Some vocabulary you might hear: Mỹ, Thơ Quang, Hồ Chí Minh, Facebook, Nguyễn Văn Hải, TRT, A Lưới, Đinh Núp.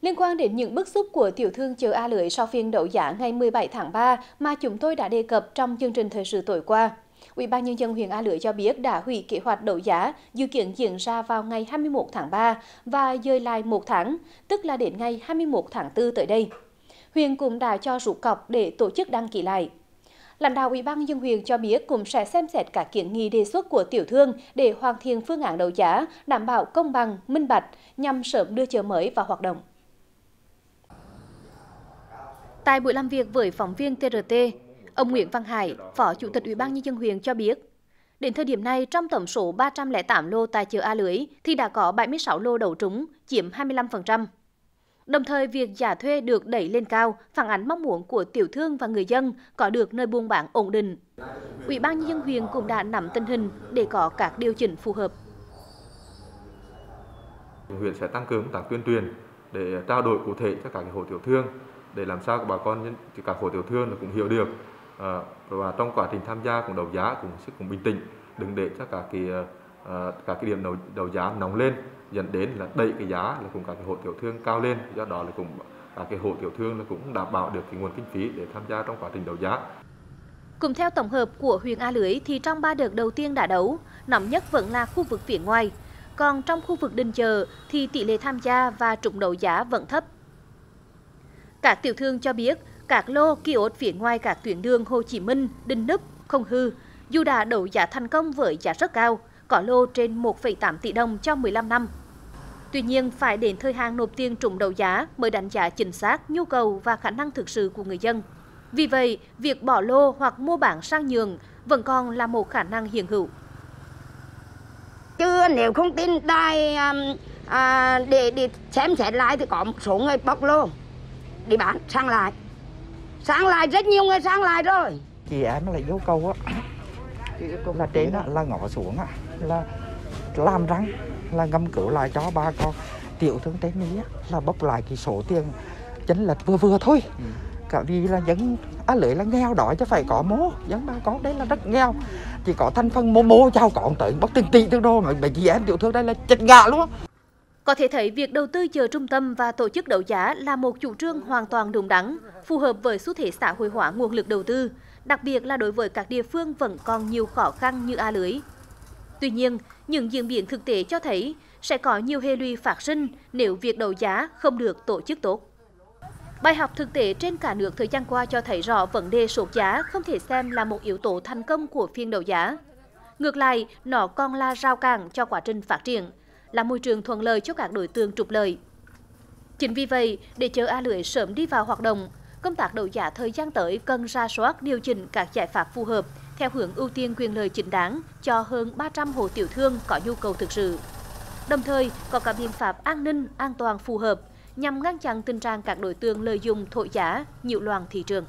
Liên quan đến những bức xúc của tiểu thương chợ A Lưới sau phiên đấu giá ngày 17 tháng 3 mà chúng tôi đã đề cập trong chương trình thời sự tối qua, Ủy ban Nhân dân huyện A Lưới cho biết đã hủy kế hoạch đấu giá dự kiến diễn ra vào ngày 21 tháng 3 và dời lại 1 tháng, tức là đến ngày 21 tháng 4 tới đây. Huyện cũng đã cho rút cọc để tổ chức đăng ký lại. Lãnh đạo Ủy ban Nhân dân huyện cho biết cũng sẽ xem xét các kiến nghị đề xuất của tiểu thương để hoàn thiện phương án đấu giá, đảm bảo công bằng, minh bạch nhằm sớm đưa chợ mới vào hoạt động. Tại buổi làm việc với phóng viên TRT, ông Nguyễn Văn Hải, Phó Chủ tịch Ủy ban Nhân dân huyện cho biết, đến thời điểm này trong tổng số 308 lô tại chợ A Lưới thì đã có 76 lô đấu trúng, chiếm 25%. Đồng thời việc giá thuê được đẩy lên cao, phản ánh mong muốn của tiểu thương và người dân có được nơi buôn bán ổn định. Ủy ban Nhân dân huyện cũng đã nắm tình hình để có các điều chỉnh phù hợp. Huyện sẽ tăng cường công tác tuyên truyền để trao đổi cụ thể cho các hộ tiểu thương, để làm sao bà con các hộ tiểu thương cũng hiểu được và trong quá trình tham gia cùng đấu giá cũng bình tĩnh, đừng để cho các cái điểm đấu giá nóng lên, dẫn đến là đẩy cái giá là cùng các hộ tiểu thương cao lên, do đó là cùng các cái hộ tiểu thương là cũng đảm bảo được cái nguồn kinh phí để tham gia trong quá trình đấu giá. Cùng theo tổng hợp của huyện A Lưới thì trong 3 đợt đầu tiên đã đấu, nóng nhất vẫn là khu vực phía ngoài, còn trong khu vực đình chợ thì tỷ lệ tham gia và trúng đấu giá vẫn thấp. Các tiểu thương cho biết các lô kiosk phía ngoài các tuyến đường Hồ Chí Minh, Đinh Núp, không hư, dù đã đấu giá thành công với giá rất cao, có lô trên 1,8 tỷ đồng trong 15 năm. Tuy nhiên, phải đến thời hạn nộp tiền trúng đấu giá mới đánh giá chính xác nhu cầu và khả năng thực sự của người dân. Vì vậy, việc bỏ lô hoặc mua bán sang nhượng vẫn còn là một khả năng hiện hữu. Chứ nếu không tin đài để xem xét lại thì có một số người bóc lô đi bán sang lại. Sang lại rất nhiều người sang lại rồi. Chị em lại yêu cầu á, là trên á, là ngõ xuống á, là làm răng, là ngâm cứu lại cho bà con tiểu thương tế mía là bốc lại cái số tiền chênh lệch vừa thôi. Cả vì là dân A Lưới là nghèo đói chứ phải có mố, dân bà con đấy là rất nghèo. Chỉ có thành phần mô chào còn tới bốc tiền tỷ tương đô mà chị em tiểu thương đây là chết ngạ luôn. Có thể thấy việc đầu tư chợ trung tâm và tổ chức đấu giá là một chủ trương hoàn toàn đúng đắn, phù hợp với xu thế xã hội hóa nguồn lực đầu tư, đặc biệt là đối với các địa phương vẫn còn nhiều khó khăn như A Lưới. Tuy nhiên, những diễn biến thực tế cho thấy sẽ có nhiều hệ lụy phát sinh nếu việc đấu giá không được tổ chức tốt. Bài học thực tế trên cả nước thời gian qua cho thấy rõ vấn đề sốt giá không thể xem là một yếu tố thành công của phiên đấu giá. Ngược lại, nó còn là rào cản cho quá trình phát triển, là môi trường thuận lợi cho các đối tượng trục lợi. Chính vì vậy, để chợ A Lưới sớm đi vào hoạt động, công tác đấu giá thời gian tới cần ra soát điều chỉnh các giải pháp phù hợp theo hướng ưu tiên quyền lợi chính đáng cho hơn 300 hộ tiểu thương có nhu cầu thực sự. Đồng thời, có các biện pháp an ninh, an toàn phù hợp nhằm ngăn chặn tình trạng các đối tượng lợi dụng thổi giá, nhiễu loạn thị trường.